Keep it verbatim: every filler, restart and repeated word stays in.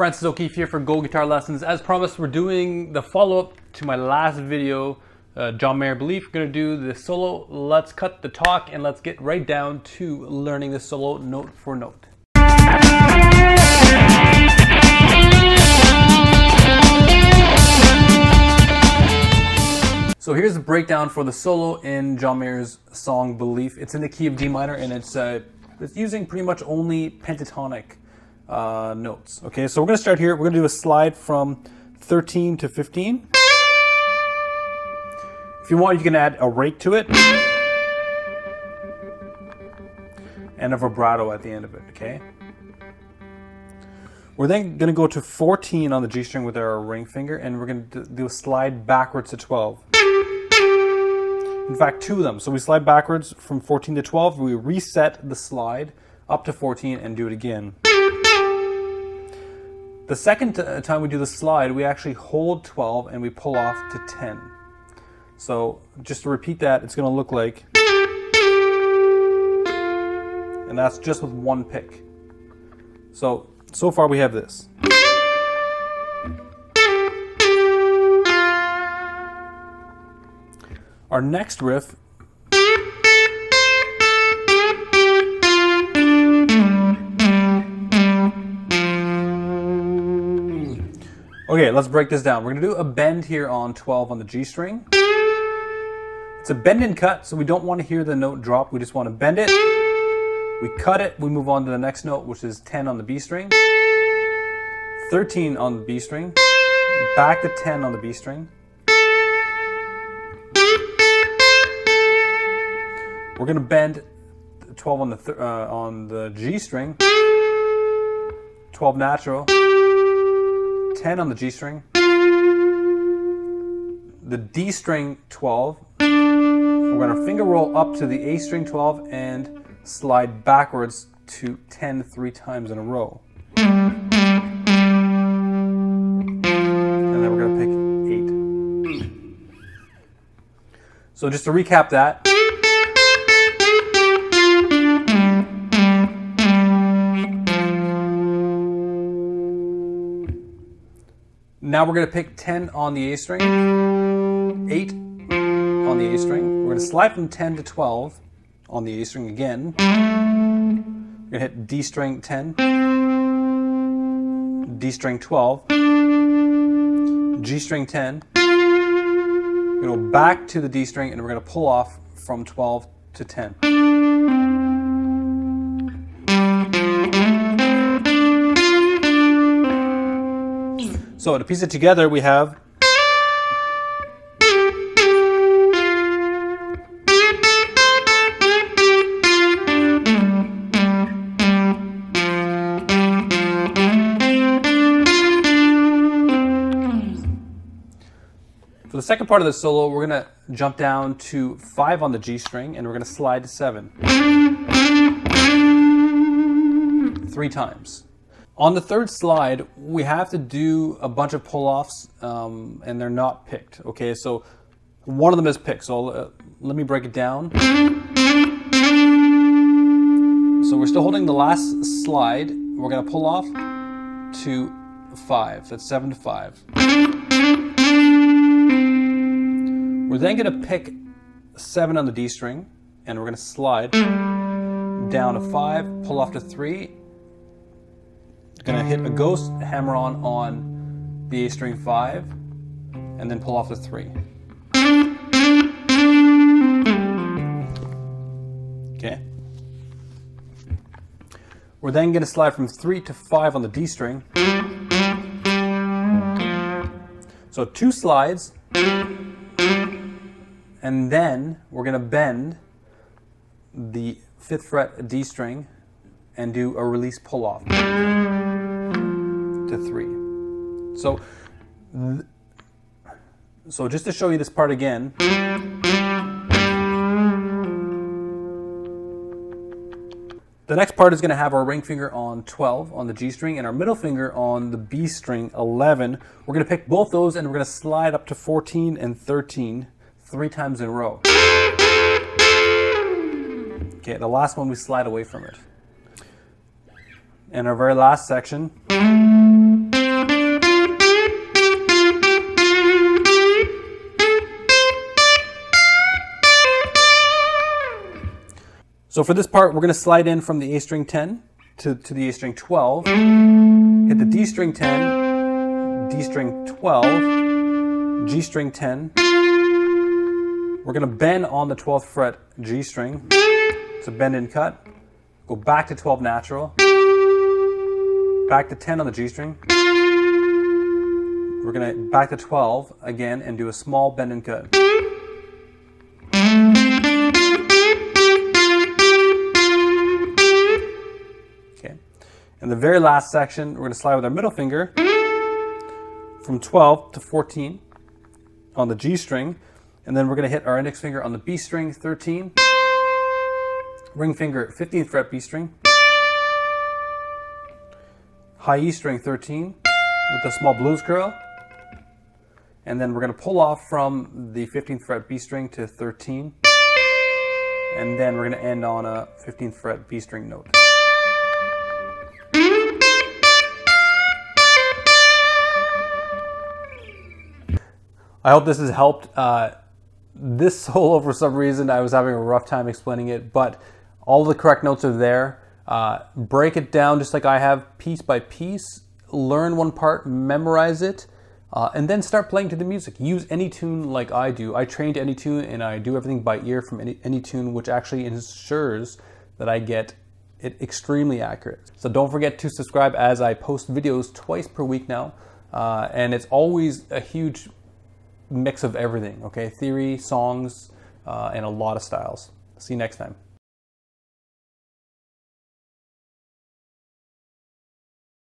Francis O'Keefe here for Go Guitar Lessons. As promised, we're doing the follow-up to my last video, uh, John Mayer Belief. We're going to do the solo. Let's cut the talk and let's get right down to learning the solo note for note. So here's the breakdown for the solo in John Mayer's song Belief. It's in the key of D minor, and it's, uh, it's using pretty much only pentatonic Uh, notes. Okay, so we're going to start here. We're going to do a slide from thirteen to fifteen. If you want, you can add a rake to it and a vibrato at the end of it. Okay. We're then going to go to fourteen on the G string with our ring finger, and we're going to do a slide backwards to twelve. In fact, two of them. So we slide backwards from fourteen to twelve. We reset the slide up to fourteen and do it again. The second time we do the slide, we actually hold twelve and we pull off to ten. So just to repeat that, it's going to look like, and that's just with one pick. So, so far we have this. Our next riff . Okay, let's break this down. We're going to do a bend here on twelve on the G string. It's a bend and cut, so we don't want to hear the note drop. We just want to bend it. We cut it. We move on to the next note, which is ten on the B string. thirteen on the B string. Back to ten on the B string. We're going to bend twelve on the, th uh, on the G string. twelve natural. ten on the G string, the D string twelve, we're going to finger roll up to the A string twelve and slide backwards to ten three times in a row. And then we're going to pick eight. So just to recap that. Now we're going to pick ten on the A string, eight on the A string. We're going to slide from ten to twelve on the A string again. We're going to hit D string ten, D string twelve, G string ten. We're going to go back to the D string and we're going to pull off from twelve to ten. So to piece it together, we have. For the second part of the solo, we're going to jump down to five on the G string, and we're going to slide to seven. Three times. On the third slide, we have to do a bunch of pull-offs, um, and they're not picked, okay? So one of them is picked, so uh, let me break it down. So we're still holding the last slide. We're gonna pull off to five, that's seven to five. We're then gonna pick seven on the D string, and we're gonna slide down to five, pull off to three, gonna hit a ghost hammer-on on the A string five and then pull off the three. Okay. We're then gonna slide from three to five on the D string. So two slides, and then we're gonna bend the fifth fret D string and do a release pull-off to three. So, so just to show you this part again. The next part is going to have our ring finger on twelve on the G string and our middle finger on the B string eleven. We're going to pick both those and we're going to slide up to fourteen and thirteen three times in a row. Okay, the last one we slide away from it. And our very last section. So for this part, we're going to slide in from the A string ten to, to the A string twelve, hit the D string ten, D string twelve, G string ten. We're going to bend on the twelfth fret G string. It's a bend and cut. Go back to twelve natural, back to ten on the G string. We're going to back to twelve again and do a small bend and cut. Okay. And the very last section, we're going to slide with our middle finger from twelve to fourteen on the G string. And then we're going to hit our index finger on the B string, thirteen. Ring finger at fifteenth fret B string. High E string, thirteen, with a small blues curl. And then we're going to pull off from the fifteenth fret B string to thirteen, and then we're going to end on a fifteenth fret B string note. I hope this has helped. Uh, this solo, for some reason, I was having a rough time explaining it, but all the correct notes are there. Uh, break it down just like I have, piece by piece. Learn one part, memorize it, uh, and then start playing to the music. Use Anytune like I do. I train to Anytune and I do everything by ear from Any Anytune, which actually ensures that I get it extremely accurate. So don't forget to subscribe, as I post videos twice per week now, uh, and it's always a huge mix of everything. Okay, theory, songs, uh, and a lot of styles. See you next time.